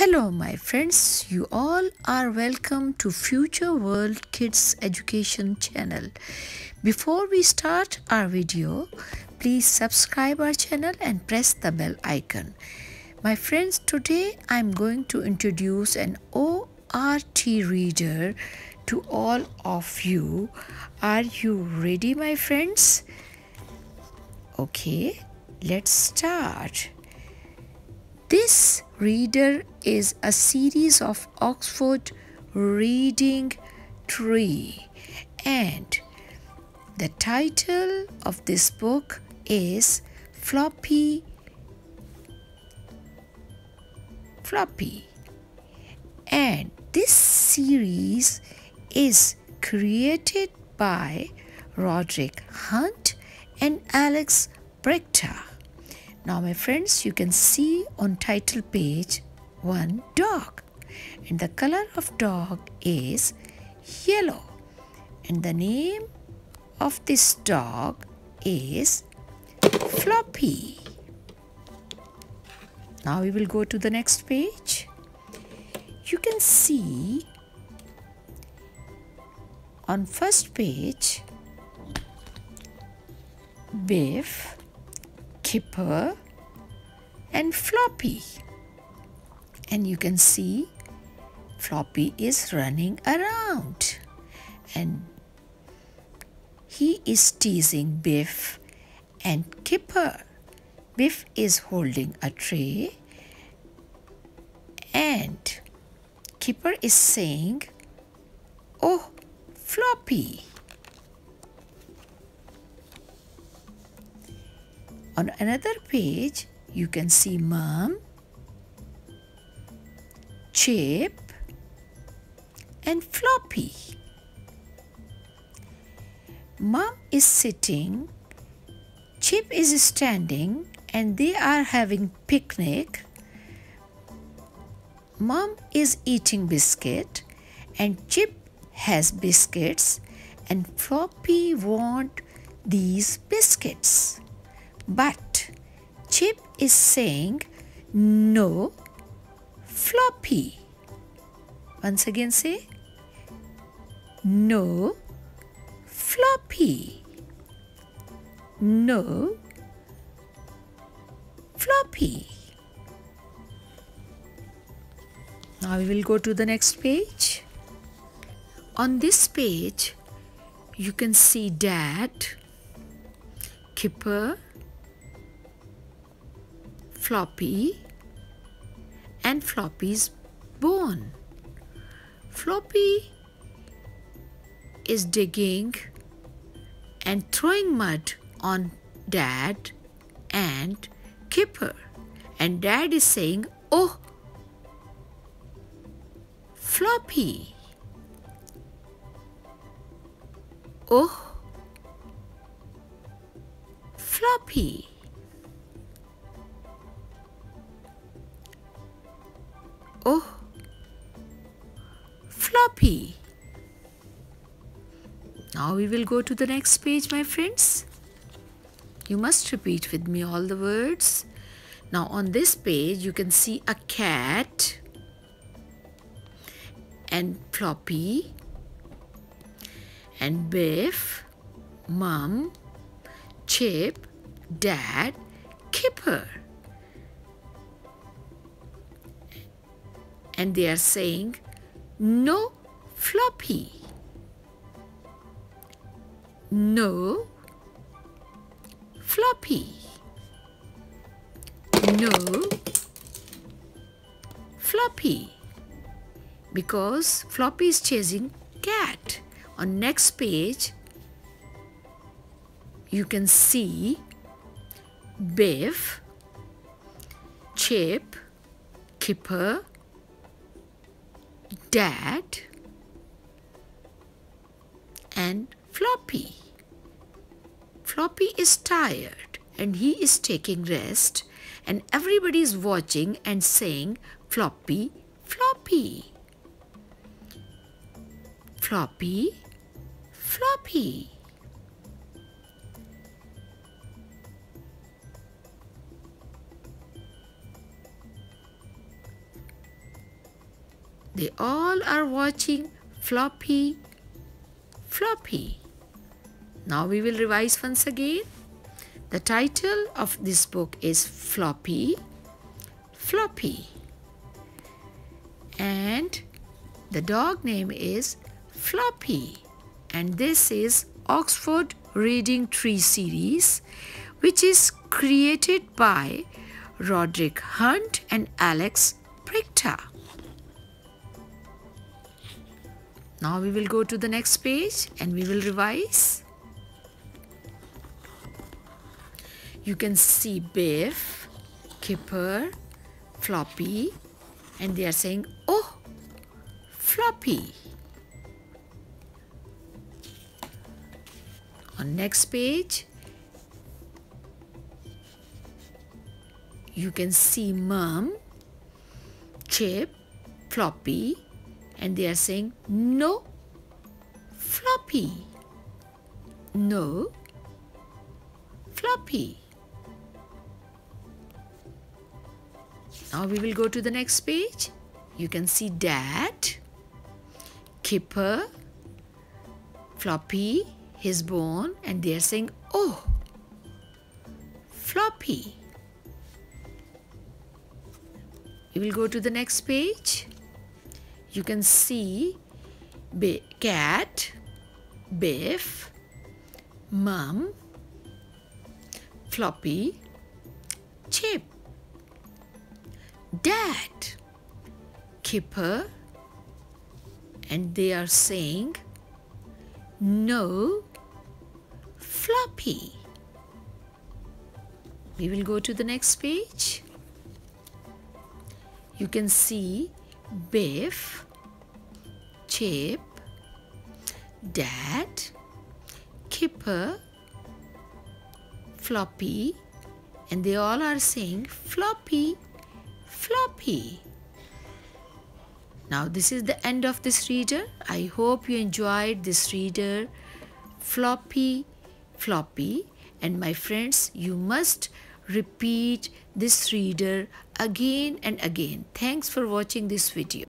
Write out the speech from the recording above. Hello my friends, you all are welcome to Future World Kids Education channel. Before we start our video, please subscribe our channel and press the bell icon. My friends, today I'm going to introduce an ORT reader to all of you. Are you ready, my friends? Okay, let's start. This reader is a series of Oxford Reading Tree, and the title of this book is Floppy. And this series is created by Roderick Hunt and Alex Brychta. Now my friends, you can see on title page one dog, and the color of dog is yellow, and the name of this dog is Floppy. Now we will go to the next page. You can see on first page, Biff, Kipper and Floppy, and you can see Floppy is running around and he is teasing Biff and Kipper. Biff is holding a tray and Kipper is saying, "Oh, Floppy." On another page, you can see Mom, Chip and Floppy. Mom is sitting, Chip is standing, and they are having picnic. Mom is eating biscuit and Chip has biscuits, and Floppy wants these biscuits. But Chip is saying, "No, Floppy." Once again say, "No, Floppy. No, Floppy." Now we will go to the next page. On this page, you can see Dad, Kipper, Floppy and Floppy's bone. Floppy is digging and throwing mud on Dad and Kipper, and Dad is saying, "Oh, Floppy. Oh, Floppy." "Oh, Floppy." Now we will go to the next page, my friends. You must repeat with me all the words. Now on this page, you can see a cat and Floppy and Biff, Mom, Chip, Dad, Kipper. And they are saying, "No, Floppy. No, Floppy. No, Floppy." Because Floppy is chasing cat. On next page, you can see Biff, Chip, Kipper, Dad and Floppy. Floppy is tired and he is taking rest, and everybody is watching and saying, "Floppy, Floppy. Floppy, Floppy. They all are watching Floppy, Floppy. Now we will revise once again. The title of this book is Floppy, Floppy. And the dog name is Floppy. And this is Oxford Reading Tree series, which is created by Roderick Hunt and Alex Brychta. Now we will go to the next page and we will revise. You can see Biff, Kipper, Floppy, and they are saying, "Oh, Floppy." On next page, you can see Mum, Chip, Floppy, and they are saying, "No, Floppy, no, Floppy." Now we will go to the next page. You can see Dad, Kipper, Floppy, his bone, and they are saying, "Oh, Floppy." We will go to the next page. You can see Cat, Biff, Mum, Floppy, Chip, Dad, Kipper, and they are saying, "No, Floppy." We will go to the next page. You can see Biff, Chip, Dad, Kipper, Floppy, and they all are saying, "Floppy, Floppy." Now this is the end of this reader. I hope you enjoyed this reader, Floppy, Floppy. And my friends, you must repeat this reader again and again. Thanks for watching this video.